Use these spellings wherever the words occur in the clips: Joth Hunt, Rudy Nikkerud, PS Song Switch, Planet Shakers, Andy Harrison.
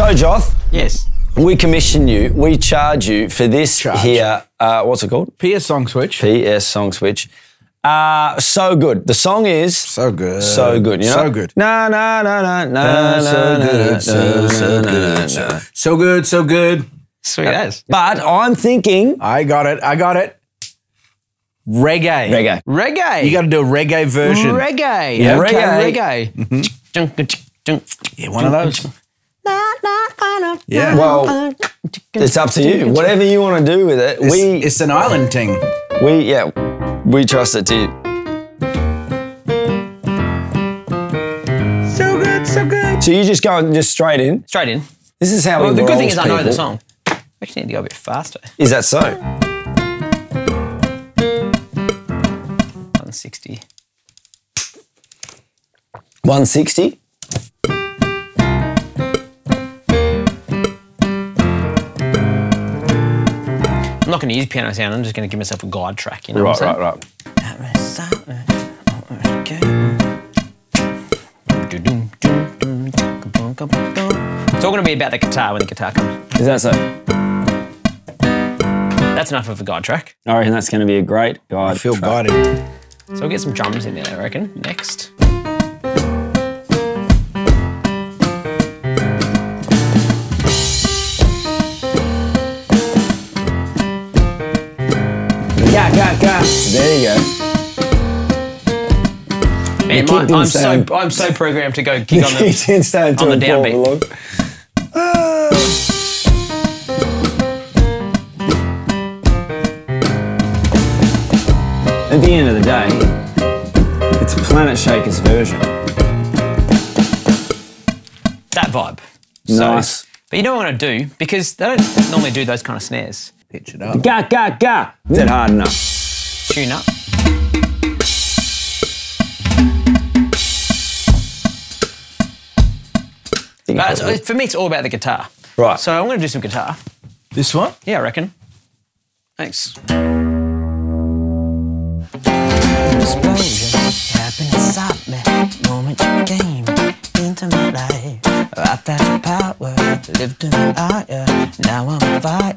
So, Joth. Yes. We commission you, we charge you for this here, what's it called? PS Song Switch. PS Song Switch. So good. The song is... So good. So good, you know? So good. Na na na na na so good, so good. So good, so good. Sweet as. But I'm thinking... I got it, I got it. Reggae. Reggae. Reggae. You got to do a reggae version. Reggae. Yeah, reggae. Reggae. Yeah, one of those. Yeah. Well, it's up to you. Whatever you want to do with it, it's an island ting. We trust it to you. So good, so good. So you just go straight in. Straight in. This is how the good thing is people. I know the song. I actually need to go a bit faster. Is that so? 160. 160. I'm not going to use piano sound, I'm just going to give myself a guide track, you know what I'm saying? It's all going to be about the guitar when the guitar comes. Is that so? That's enough of a guide track. I reckon that's going to be a great guide track. I feel guided. So we'll get some drums in there, I reckon, next. There you go. Man, I'm so programmed to go gig on the downbeat. At the end of the day, it's Planet Shakers version. That vibe. Nice. So, but you don't want to do, because they don't normally do those kind of snares. Pitch it up. Ga, ga, ga. Is it hard enough? Tune up. But for me, it's all about the guitar. Right. So I'm going to do some guitar. This one? Yeah, I reckon. Thanks. Now I'm a fire,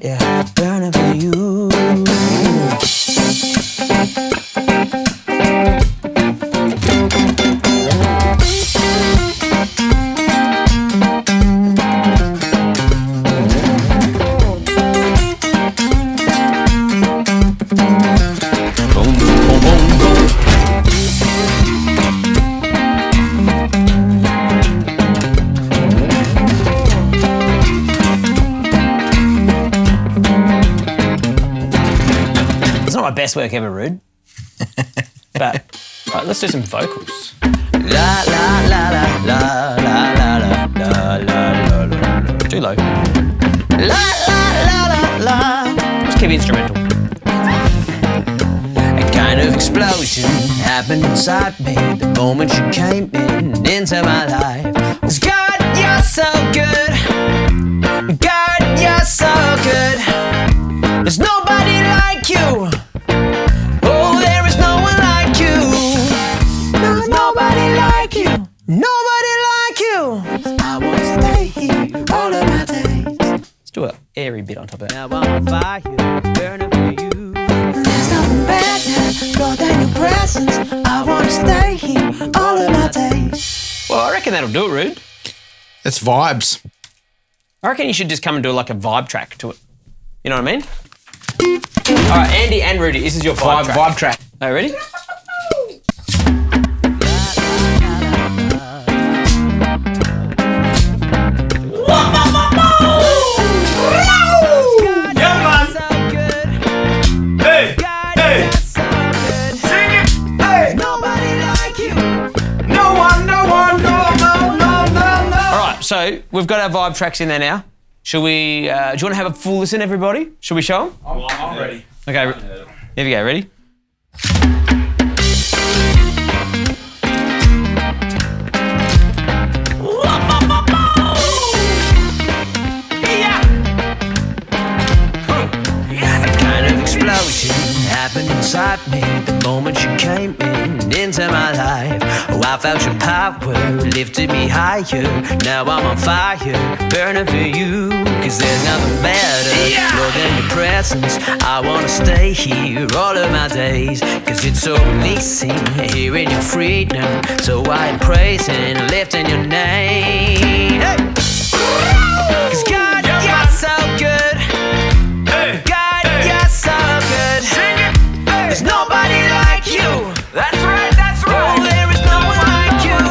burning for you. Best work ever, Rude. But right, let's do some vocals. La la la la la la la la la la. Too low. La la la la la. Just keep it instrumental. A kind of explosion happened inside me the moment you came in into my life. Was God, you're so good. God, you're so good. There's nobody like you. Nobody like you. I want to stay here all of my days. Let's do an airy bit on top of it. Now I'm by you, burning for you. There's nothing better, Lord, than your presence. I want to stay here all of my days. Well, I reckon that'll do it, Rude. It's vibes. I reckon you should just come and do like a vibe track to it. You know what I mean? All right, Andy and Rudy, this is your vibe track. Vibe track. Are you ready? So we've got our vibe tracks in there now. Should we, do you want to have a full listen, everybody? Should we show them? I'm ready. Okay, here we go, ready? A kind of explosion happened inside me the moment you came in into my life. type. Oh, I felt your power, lifted me higher. Now I'm on fire, burning for you. Cause there's nothing better, yeah, more than your presence. I wanna stay here all of my days. Cause it's so releasing, hearing your freedom. So I am praising, lifting your name. Hey. Cause God, yeah, you're so good. Hey. God, hey, you're so good. Sing it. Hey. There's nobody like you. That's right, that's right. Oh, there is no one like you.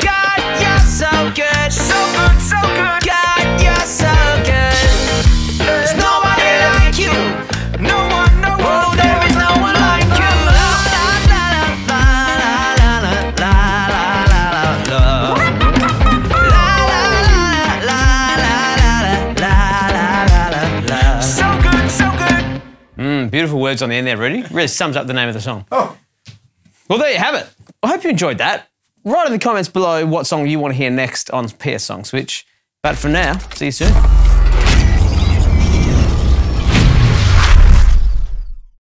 God, you're so good. So good, so good. God, you're so good. There's nobody like you. No one, no one. Oh, there is no one like you. La la la la la la la la la la. Beautiful words on the end there, Rudy. Really sums up the name of the song. Oh. Well, there you have it. I hope you enjoyed that. Write in the comments below what song you want to hear next on PS Song Switch. But for now, see you soon.